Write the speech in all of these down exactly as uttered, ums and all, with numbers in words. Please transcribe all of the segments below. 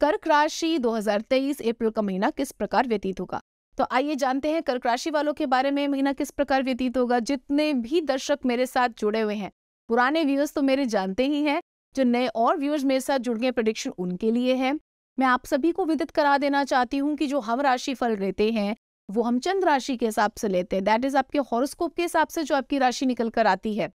कर्क राशि दो हज़ार तेईस अप्रैल का महीना किस प्रकार व्यतीत होगा। तो आइए जानते हैं कर्क राशि वालों के बारे में महीना किस प्रकार व्यतीत होगा। जितने भी दर्शक मेरे साथ जुड़े हुए हैं, पुराने व्यूअर्स तो मेरे जानते ही हैं, जो नए और व्यूअर्स मेरे साथ जुड़ गए प्रेडिक्शन उनके लिए है। मैं आप सभी को विदित करा देना चाहती हूँ कि जो हम राशि फल लेते हैं वो हम चंद्र राशि के हिसाब से लेते हैं। दैट इज आपके हॉरोस्कोप के हिसाब से जो आपकी राशि निकल कर आती है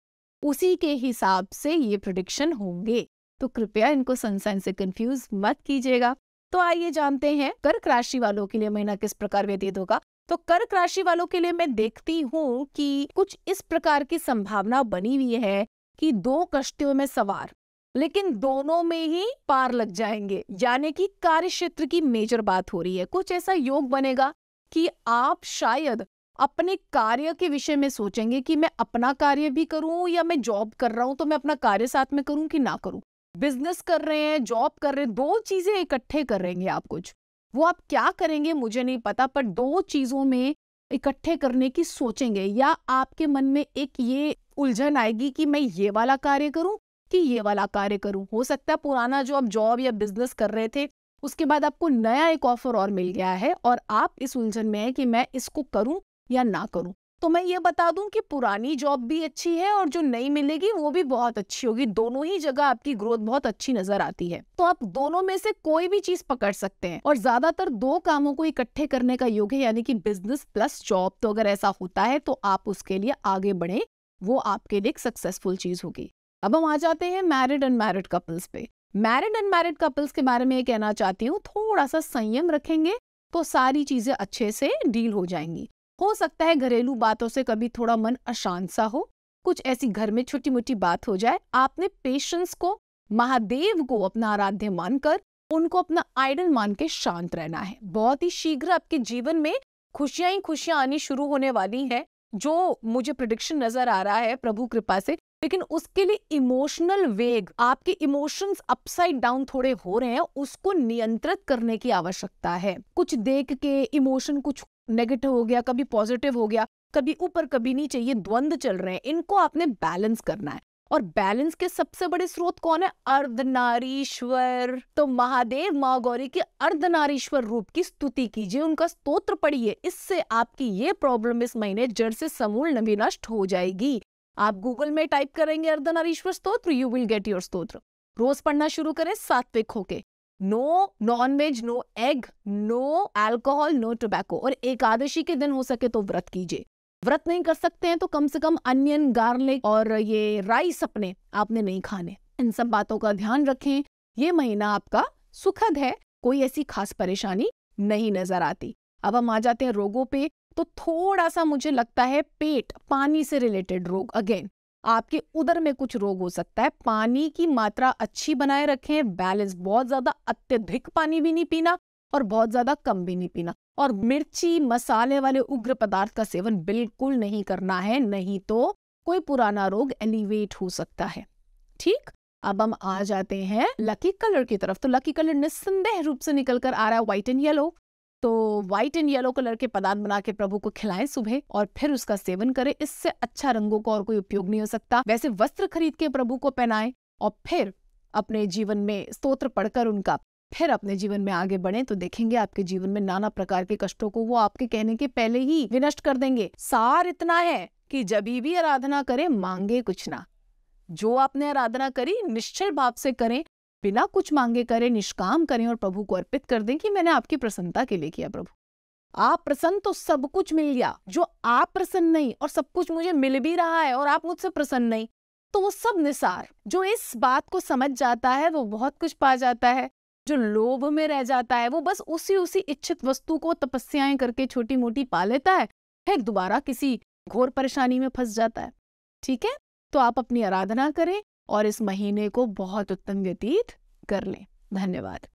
उसी के हिसाब से ये प्रेडिक्शन होंगे, तो कृपया इनको सनसाइन से कंफ्यूज मत कीजिएगा। तो आइए जानते हैं कर्क राशि वालों के लिए महीना किस प्रकार व्यतीत होगा। तो कर्क राशि वालों के लिए मैं देखती हूँ कि कुछ इस प्रकार की संभावना बनी हुई है कि दो कश्तियों में सवार, लेकिन दोनों में ही पार लग जाएंगे, यानी कि कार्य क्षेत्र की मेजर बात हो रही है। कुछ ऐसा योग बनेगा कि आप शायद अपने कार्य के विषय में सोचेंगे कि मैं अपना कार्य भी करूं, या मैं जॉब कर रहा हूं तो मैं अपना कार्य साथ में करूं कि ना करूं। बिजनेस कर रहे हैं, जॉब कर रहे हैं, दो चीजें इकट्ठे करेंगे आप। कुछ वो आप क्या करेंगे मुझे नहीं पता, पर दो चीजों में इकट्ठे करने की सोचेंगे, या आपके मन में एक ये उलझन आएगी कि मैं ये वाला कार्य करूं कि ये वाला कार्य करूं। हो सकता है पुराना जो आप जॉब या बिजनेस कर रहे थे उसके बाद आपको नया एक ऑफर और मिल गया है और आप इस उलझन में है कि मैं इसको करूं या ना करूं। तो मैं ये बता दूं कि पुरानी जॉब भी अच्छी है और जो नई मिलेगी वो भी बहुत अच्छी होगी। दोनों ही जगह आपकी ग्रोथ बहुत अच्छी नजर आती है। तो आप दोनों में से कोई भी चीज पकड़ सकते हैं और ज्यादातर दो कामों को इकट्ठे करने का योग है, यानी कि बिजनेस प्लस जॉब। तो अगर ऐसा होता है तो आप उसके लिए आगे बढ़े, वो आपके लिए एक सक्सेसफुल चीज होगी। अब हम आ जाते हैं मैरिड अनमैरिड कपल्स पे। मैरिड अनमैरिड कपल्स के बारे में ये कहना चाहती हूँ, थोड़ा सा संयम रखेंगे तो सारी चीजें अच्छे से डील हो जाएंगी। हो सकता है घरेलू बातों से कभी थोड़ा मन अशांत सा हो, कुछ ऐसी घर में छोटी मोटी बात हो जाए। आपने पेशेंस को, महादेव को अपना आराध्य मानकर, उनको अपना आइडल मान के शांत रहना है। बहुत ही शीघ्र आपके जीवन में खुशियां ही खुशियां आनी शुरू होने वाली है, जो मुझे प्रेडिक्शन नजर आ रहा है प्रभु कृपा से। लेकिन उसके लिए इमोशनल वेग, आपके इमोशंस अपसाइड डाउन थोड़े हो रहे हैं, उसको नियंत्रित करने की आवश्यकता है। कुछ देख के इमोशन, कुछ नेगेटिव हो गया, कभी पॉजिटिव हो गया, कभी ऊपर कभी नीचे, ये द्वंद्व चल रहे हैं, इनको आपने बैलेंस करना है। और बैलेंस के सबसे बड़े स्रोत कौन है? अर्धनारीश्वर। तो महादेव माँ गौरी के अर्धनारीश्वर रूप की स्तुति कीजिए, उनका स्तोत्र पढ़िए। इससे आपकी ये प्रॉब्लम इस महीने जड़ से समूल नवी नष्ट हो जाएगी। आप गूगल में टाइप करेंगे अर्धनारीश्वर स्तोत्र, यू विल गेट योर स्तोत्र। रोज पढ़ना शुरू करें सात्विक होके। No nonveg, no egg, no alcohol, no tobacco. और एकादशी के दिन हो सके तो व्रत कीजिए। व्रत नहीं कर सकते हैं तो कम से कम अनियन, गार्लिक और ये राइस अपने आपने नहीं खाने। इन सब बातों का ध्यान रखें। ये महीना आपका सुखद है, कोई ऐसी खास परेशानी नहीं नजर आती। अब हम आ जाते हैं रोगों पे। तो थोड़ा सा मुझे लगता है पेट, पानी से रिलेटेड रोग, अगेन आपके उधर में कुछ रोग हो सकता है। पानी की मात्रा अच्छी बनाए रखें, बैलेंस। बहुत ज्यादा अत्यधिक पानी भी नहीं पीना और बहुत ज्यादा कम भी नहीं पीना। और मिर्ची, मसाले वाले उग्र पदार्थ का सेवन बिल्कुल नहीं करना है, नहीं तो कोई पुराना रोग एलिवेट हो सकता है। ठीक, अब हम आ जाते हैं लकी कलर की तरफ। तो लकी कलर निस्संदेह रूप से निकल कर आ रहा है व्हाइट एंड येलो। तो व्हाइट एंड येलो कलर के पदार्थ बना के प्रभु को खिलाएं सुबह और फिर उसका सेवन करें। इससे अच्छा रंगों का और कोई उपयोग नहीं हो सकता। वैसे वस्त्र खरीद के प्रभु को पहनाएं और फिर अपने जीवन में स्तोत्र पढ़कर उनका फिर अपने जीवन में आगे बढ़ें, तो देखेंगे आपके जीवन में नाना प्रकार के कष्टों को वो आपके कहने के पहले ही विनष्ट कर देंगे। सार इतना है कि जब भी आराधना करें मांगे कुछ ना। जो आपने आराधना करी निश्चल भाव से करें, बिना कुछ मांगे करें, निष्काम करें और प्रभु को अर्पित कर दें कि मैंने आपकी प्रसन्नता के लिए किया। प्रभु आप प्रसन्न तो सब कुछ मिल गया, जो आप प्रसन्न नहीं और सब कुछ मुझे मिल भी रहा है और आप मुझसे प्रसन्न नहीं, तो वो सब निसार। जो इस बात को समझ जाता है वो बहुत कुछ पा जाता है। जो लोभ में रह जाता है वो बस उसी उसी इच्छित वस्तु को तपस्याएं करके छोटी मोटी पा लेता है, फिर दोबारा किसी घोर परेशानी में फंस जाता है। ठीक है, तो आप अपनी आराधना करें और इस महीने को बहुत उत्तम व्यतीत कर लें। धन्यवाद।